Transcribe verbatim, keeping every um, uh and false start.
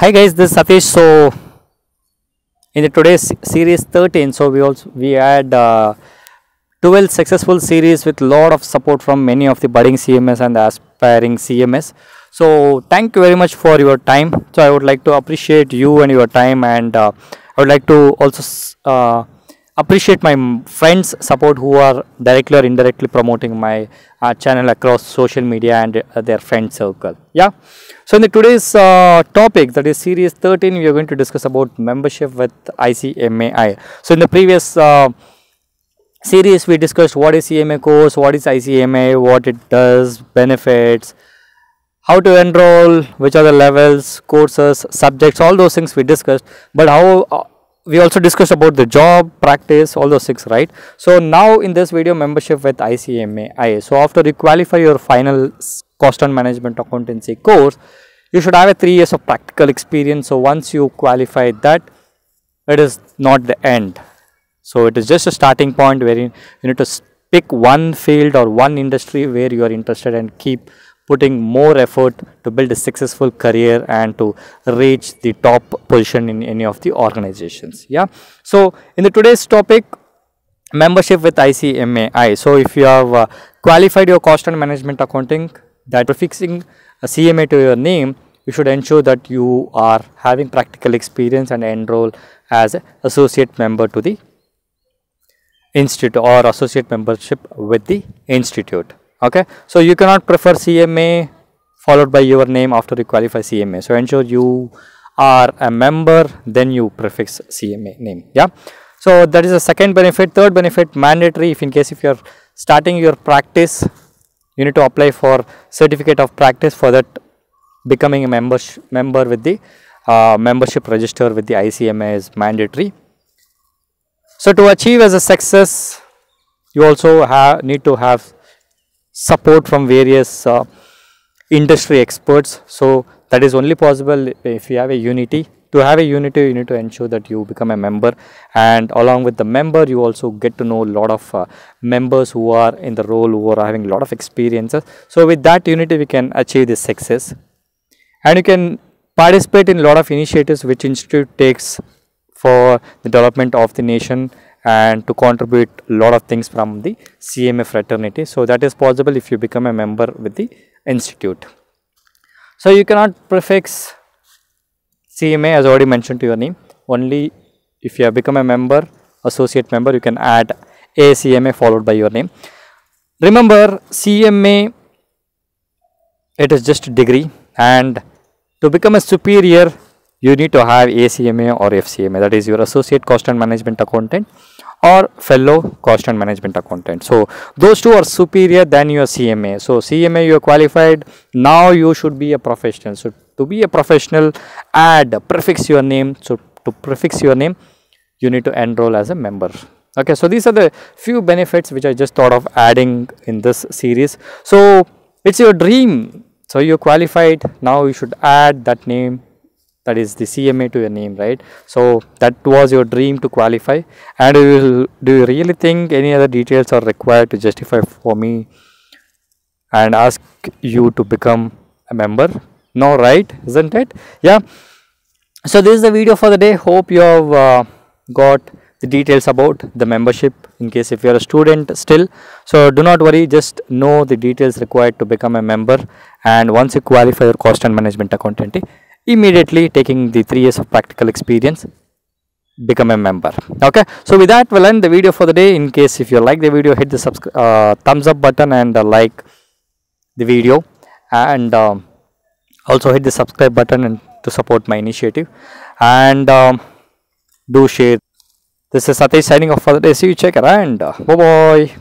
Hi guys, this is Satish. So in the today's series thirteen, so we also we had uh, twelve successful series with lot of support from many of the budding C M S and aspiring C M S. So thank you very much for your time. So I would like to appreciate you and your time, and uh, I would like to also uh, appreciate my friends support who are directly or indirectly promoting my uh, channel across social media and uh, their friend circle. Yeah. So in the today's uh, topic, that is series thirteen, we are going to discuss about membership with I C M A I. So in the previous uh, series, we discussed what is C M A course, what is I C M A, what it does, benefits, how to enroll, which are the levels, courses, subjects, all those things we discussed. But how uh, we also discussed about the job, practice, all those things, right? So now in this video, membership with I C M A I. So after you qualify your final cost and management accountancy course, you should have a three years of practical experience. So once you qualify that, it is not the end. So it is just a starting point where you need to pick one field or one industry where you are interested and keep putting more effort to build a successful career and to reach the top position in any of the organizations. Yeah. So in the today's topic, membership with I C M A I. So if you have uh, qualified your cost and management accounting, that prefixing a C M A to your name, you should ensure that you are having practical experience and enroll as an associate member to the institute or associate membership with the institute. Okay, so you cannot prefer C M A followed by your name after you qualify C M A. So ensure you are a member, then you prefix C M A name. Yeah. So that is the second benefit. Third benefit, mandatory. If in case if you are starting your practice, you need to apply for certificate of practice. For that, becoming a member member with the uh, membership register with the I C M A is mandatory. So to achieve as a success, you also have need to have support from various uh, industry experts. So that is only possible if you have a unity. To have a unity, you need to ensure that you become a member, and along with the member, you also get to know a lot of uh, members who are in the role, who are having a lot of experiences. So with that unity, we can achieve this success, and you can participate in a lot of initiatives which institute takes for the development of the nation and to contribute a lot of things from the C M A fraternity. So that is possible if you become a member with the institute. So you cannot prefix C M A, as already mentioned, to your name. Only if you have become a member, associate member, you can add A C M A followed by your name. Remember, C M A, it is just a degree, and to become a superior, you need to have A C M A or F C M A, that is your associate cost and management accountant or fellow cost and management accountant. So those two are superior than your C M A. So C M A you are qualified, now you should be a professional. So to be a professional, add prefix your name. So to prefix your name, you need to enroll as a member. Okay, so these are the few benefits which I just thought of adding in this series. So it's your dream. So you're qualified, now you should add that name, that is the C M A, to your name, right? So that was your dream to qualify. And do you, do you really think any other details are required to justify for me and ask you to become a member? No, right? Isn't it? Yeah. So this is the video for the day. Hope you have uh, got the details about the membership. In case if you are a student still, so do not worry, just know the details required to become a member. And once you qualify your cost and management accountant, immediately taking the three years of practical experience, become a member. Okay, so with that, we'll end the video for the day. In case if you like the video, hit the subscribe uh, thumbs up button and uh, like the video, and um, also hit the subscribe button and to support my initiative, and um, do share. This is Satish signing off for the day. See you, check around. Bye bye.